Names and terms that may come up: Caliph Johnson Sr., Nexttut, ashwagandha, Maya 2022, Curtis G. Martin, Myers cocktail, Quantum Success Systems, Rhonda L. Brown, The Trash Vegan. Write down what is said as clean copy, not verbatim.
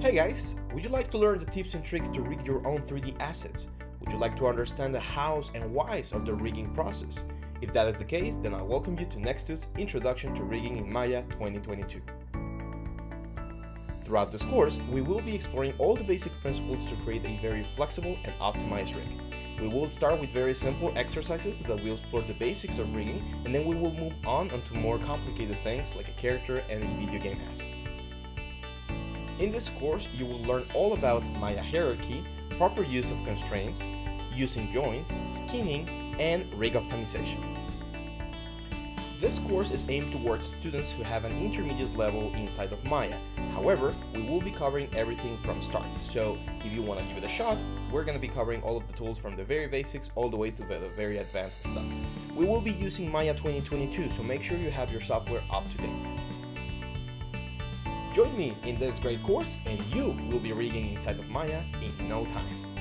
Hey guys, would you like to learn the tips and tricks to rig your own 3D assets? Would you like to understand the hows and whys of the rigging process? If that is the case, then I welcome you to Nexttut's Introduction to Rigging in Maya 2022. Throughout this course, we will be exploring all the basic principles to create a very flexible and optimized rig. We will start with very simple exercises that will explore the basics of rigging, and then we will move on onto more complicated things like a character and a video game asset. In this course, you will learn all about Maya hierarchy, proper use of constraints, using joints, skinning, and rig optimization. This course is aimed towards students who have an intermediate level inside of Maya. However, we will be covering everything from start, so if you want to give it a shot, we're going to be covering all of the tools from the very basics all the way to the very advanced stuff. We will be using Maya 2022, so make sure you have your software up to date. Join me in this great course and you will be rigging inside of Maya in no time.